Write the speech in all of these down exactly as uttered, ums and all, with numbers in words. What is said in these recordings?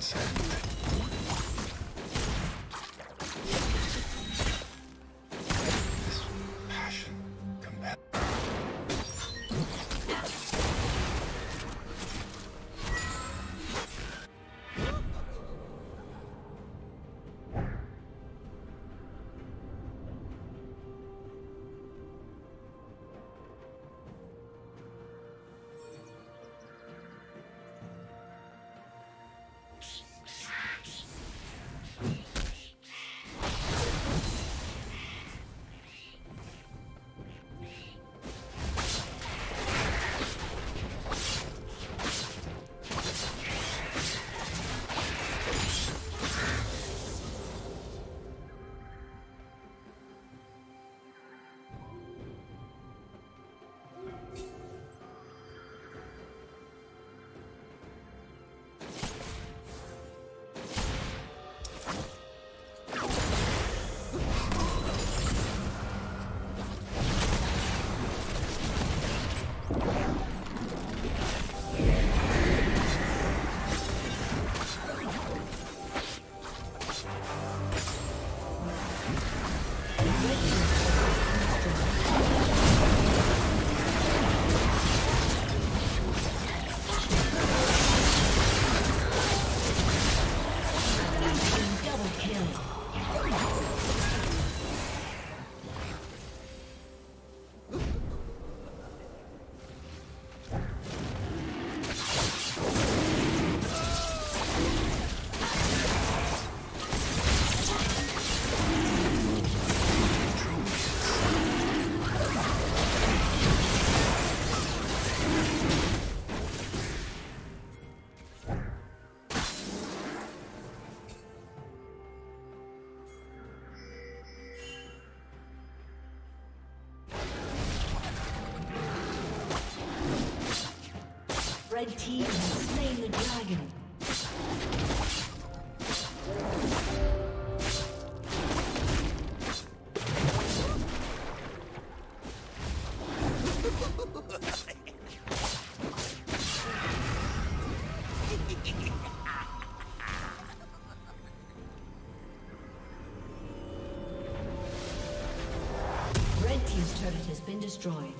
consent. Red team has slain the dragon. Red team's turret has been destroyed.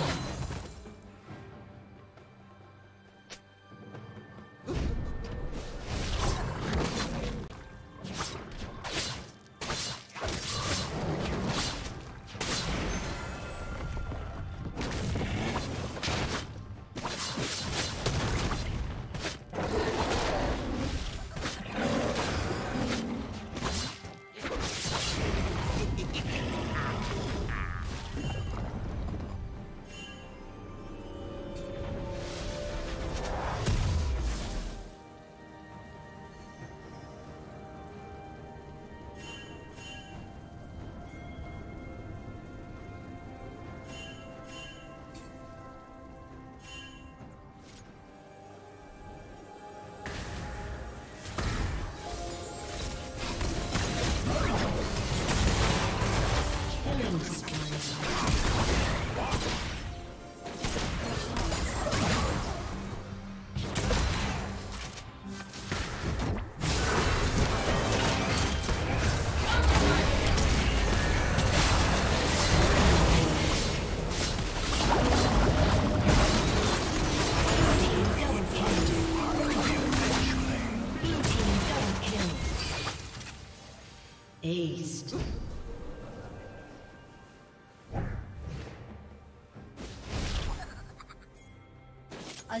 down. Aced. A